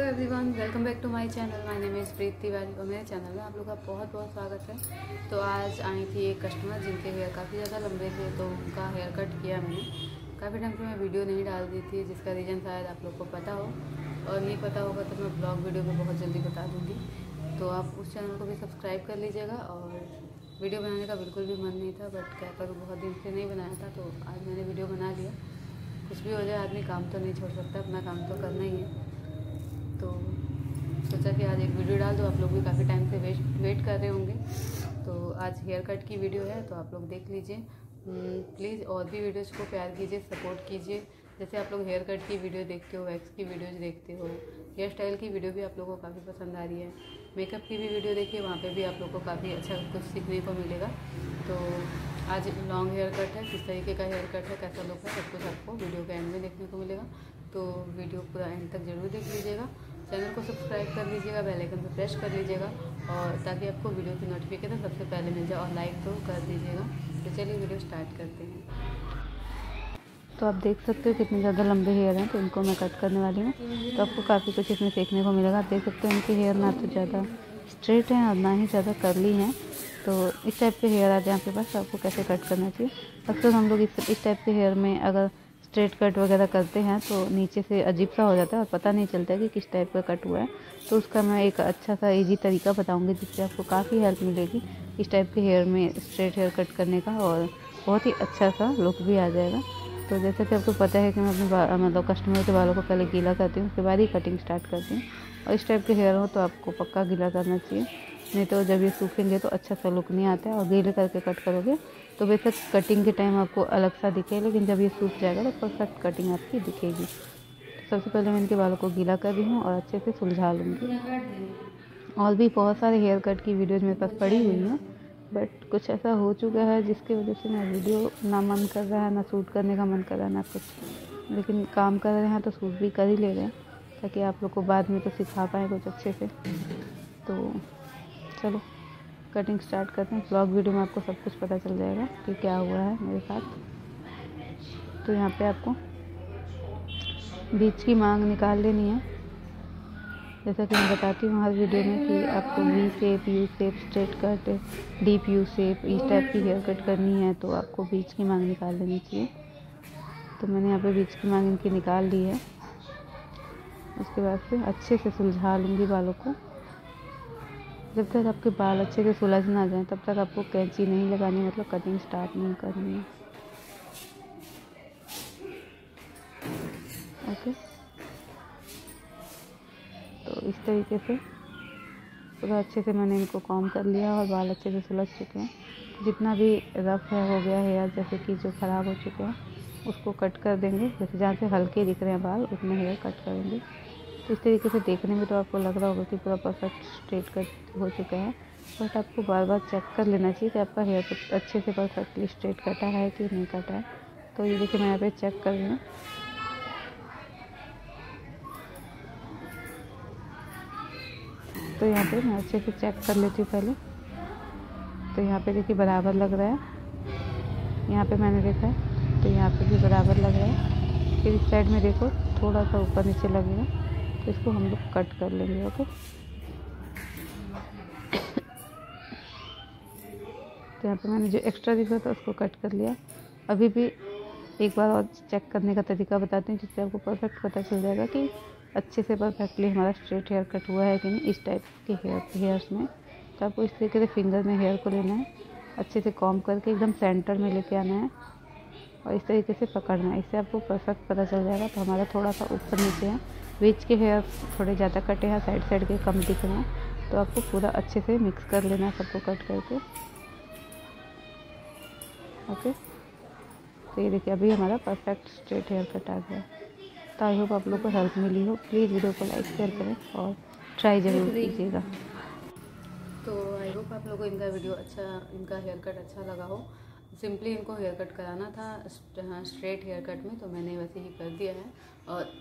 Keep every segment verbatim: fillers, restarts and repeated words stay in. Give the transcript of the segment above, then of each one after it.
Hello everyone, welcome back to my channel. My name is Preeti Tiwari और मेरे channel में आप लोग का बहुत बहुत स्वागत है। तो आज आई थी एक कस्टमर जिनके हेयर काफ़ी ज़्यादा लंबे थे, तो उनका हेयर कट किया मैंने। काफ़ी टाइम से मैं वीडियो नहीं डाल दी थी, जिसका रीज़न शायद आप लोग को पता हो, और नहीं पता होगा तो मैं ब्लॉग वीडियो को बहुत जल्दी बता दूँगी। तो आप उस चैनल को भी सब्सक्राइब कर लीजिएगा। और वीडियो बनाने का बिल्कुल भी मन नहीं था, बट क्या करूँ, बहुत दिन से नहीं बनाया था, तो आज मैंने वीडियो बना लिया। कुछ भी हो जाए, आदमी काम तो नहीं छोड़ सकता, अपना काम तो करना ही है। तो सोचा कि आज एक वीडियो डाल दो। आप लोग भी काफ़ी टाइम से वेट वेट कर रहे होंगे, तो आज हेयर कट की वीडियो है, तो आप लोग देख लीजिए। प्लीज़ और भी वीडियोस को प्यार कीजिए, सपोर्ट कीजिए। जैसे आप लोग हेयर कट की वीडियो देखते हो, वैक्स की वीडियोस देखते हो, हेयर स्टाइल की वीडियो भी आप लोगों को काफ़ी पसंद आ रही है। मेकअप की भी वीडियो देखिए, वहाँ पर भी आप लोग को काफ़ी अच्छा कुछ सीखने को मिलेगा। तो आज लॉन्ग हेयर कट है, किस तरीके का हेयर कट है, कैसा लुक है, सब कुछ आपको वीडियो के एंड में देखने को मिलेगा। तो वीडियो पूरा एंड तक जरूर देख लीजिएगा। चैनल को सब्सक्राइब कर लीजिएगा, बेल आइकन पर प्रेस कर लीजिएगा, और ताकि आपको वीडियो की नोटिफिकेशन सबसे पहले मिल जाए, और लाइक तो कर दीजिएगा। तो चलिए वीडियो स्टार्ट करते हैं। तो आप देख सकते हो कितने ज़्यादा लंबे हेयर हैं, तो इनको मैं कट करने वाली हूँ। तो आपको काफ़ी कुछ इसमें सीखने को मिलेगा। आप देख सकते हो इनके हेयर ना तो ज़्यादा स्ट्रेट हैं और ना ही ज़्यादा कर्ली हैं। तो इस टाइप के हेयर आ जाए आपके पास, आपको कैसे कट करना चाहिए। अक्सर हम लोग इस टाइप के हेयर में अगर स्ट्रेट कट वगैरह करते हैं तो नीचे से अजीब सा हो जाता है और पता नहीं चलता है कि किस टाइप का कट हुआ है। तो उसका मैं एक अच्छा सा इजी तरीका बताऊंगी, जिससे आपको काफ़ी हेल्प मिलेगी इस टाइप के हेयर में स्ट्रेट हेयर कट करने का, और बहुत ही अच्छा सा लुक भी आ जाएगा। तो जैसे कि आपको पता है कि मैं अपने मतलब कस्टमर के बालों को पहले गीला करती हूँ, उसके बाद ही कटिंग स्टार्ट करती हूँ। और इस टाइप के हेयर हो तो आपको पक्का गीला करना चाहिए, नहीं तो जब ये सूखेंगे तो अच्छा सा लुक नहीं आता है। और गीले करके कट करोगे तो बेशक कटिंग के टाइम आपको अलग सा दिखे, लेकिन जब ये सूख जाएगा तो परफेक्ट कटिंग आपकी दिखेगी। सबसे पहले मैं इनके बालों को गीला कर रही हूँ और अच्छे से सुलझा लूँगी। और भी बहुत सारे हेयर कट की वीडियोज़ मेरे पास पड़ी हुई हैं, बट कुछ ऐसा हो चुका है जिसकी वजह से मैं वीडियो ना मन कर रहा है, ना सूट करने का मन कर रहा है, ना कुछ, लेकिन काम कर रहे हैं तो सूट भी कर ही ले रहे हैं, ताकि आप लोग को बाद में तो सिखा पाएँ कुछ अच्छे से। तो चलो कटिंग स्टार्ट करते हैं। ब्लॉग वीडियो में आपको सब कुछ पता चल जाएगा कि क्या हुआ है मेरे साथ। तो यहाँ पे आपको बीच की मांग निकाल लेनी है। जैसा कि मैं बताती हूँ हर वीडियो में कि आपको V shape, U shape, straight cut, deep U shape, इस टाइप की हेयर कट करनी है, तो आपको बीच की मांग निकाल लेनी चाहिए। तो मैंने यहाँ पे बीच की मांग इनकी निकाल ली है। उसके बाद फिर अच्छे से सुलझा लूँगी बालों को। जब तक आपके बाल अच्छे से सुलझ ना जाए तब तक आपको कैंची नहीं लगानी, मतलब कटिंग स्टार्ट नहीं करनी है। ओके, तो इस तरीके से पूरा अच्छे से मैंने इनको कॉम कर लिया और बाल अच्छे से सुलझ चुके हैं। जितना भी रफ है हो गया हेयर, जैसे कि जो ख़राब हो चुके हैं उसको कट कर देंगे। जैसे जहाँ से हल्के दिख रहे हैं बाल उतने हेयर कट करेंगे। तो इस तरीके से देखने में तो आपको लग रहा होगा कि पूरा परफेक्ट स्ट्रेट कट हो चुका है, बट आपको बार बार चेक कर लेना चाहिए कि आपका हेयर अच्छे से परफेक्टली स्ट्रेट कटा है कि नहीं कटा है। तो ये देखिए मैं यहाँ पे चेक कर रही हूँ। तो यहाँ पे मैं अच्छे से चेक कर लेती हूँ पहले। तो यहाँ पे देखिए बराबर लग रहा है, यहाँ पे मैंने देखा है, तो यहाँ पे भी बराबर लग रहा है। फिर इस साइड में देखो थोड़ा सा ऊपर नीचे लगेगा, तो इसको हम लोग कट कर लेंगे। ओके, तो यहाँ पे मैंने जो एक्स्ट्रा दिखा था उसको कट कर लिया। अभी भी एक बार और चेक करने का तरीका बताते हैं, जिससे आपको परफेक्ट पता चल जाएगा कि अच्छे से परफेक्टली हमारा स्ट्रेट हेयर कट हुआ है कि नहीं इस टाइप के हेयर हेयर्स में। तो आपको इस तरीके से फिंगर में हेयर को लेना है, अच्छे से कॉम करके एकदम सेंटर में लेके आना है और इस तरीके से पकड़ना है। इससे आपको परफेक्ट पता चल जाएगा। तो हमारा थोड़ा सा ऊपर नीचे है, बीच के हेयर थोड़े ज़्यादा कटे हैं, साइड साइड के कम दिख रहे हैं। तो आपको पूरा अच्छे से मिक्स कर लेना है सबको कट करके। ओके, तो ये देखिए अभी हमारा परफेक्ट स्ट्रेट हेयर कट आ गया। तो आई होप आप लोग को हेल्प मिली हो। प्लीज़ वीडियो को लाइक शेयर करें और ट्राई जरूर कीजिएगा। तो आई होप आप लोग को इनका वीडियो अच्छा, इनका हेयर कट अच्छा लगा हो। सिंपली इनको हेयर कट कराना था स्ट्रेट हेयर कट में, तो मैंने वैसे ही कर दिया है। और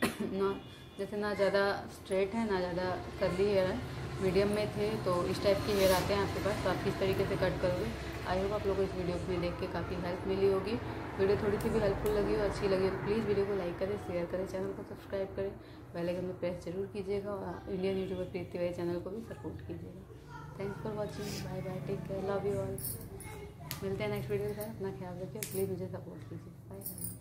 ना जैसे ना ज़्यादा स्ट्रेट है ना ज़्यादा कर्ली हेयर है, मीडियम में थे। तो इस टाइप के हेयर आते हैं आपके पास, तो आप किस तरीके से कट करोगे। आई होप आप लोगों को इस वीडियो को देख के काफ़ी हेल्प मिली होगी। वीडियो थोड़ी सी भी हेल्पफुल लगी हो, अच्छी लगी हो तो प्लीज़ वीडियो को लाइक करें, शेयर करें, चैनल को सब्सक्राइब करें, बेल आइकन में प्रेस जरूर कीजिएगा और Indian YouTuber Preeti Tiwari channel को भी सपोर्ट कीजिएगा। Thanks for watching, bye bye, take care, love you all. मिलते हैं नेक्स्ट वीडियो के साथ। अपना ख्याल रखिए, प्लीज़ मुझे सपोर्ट कीजिए। Bye bye.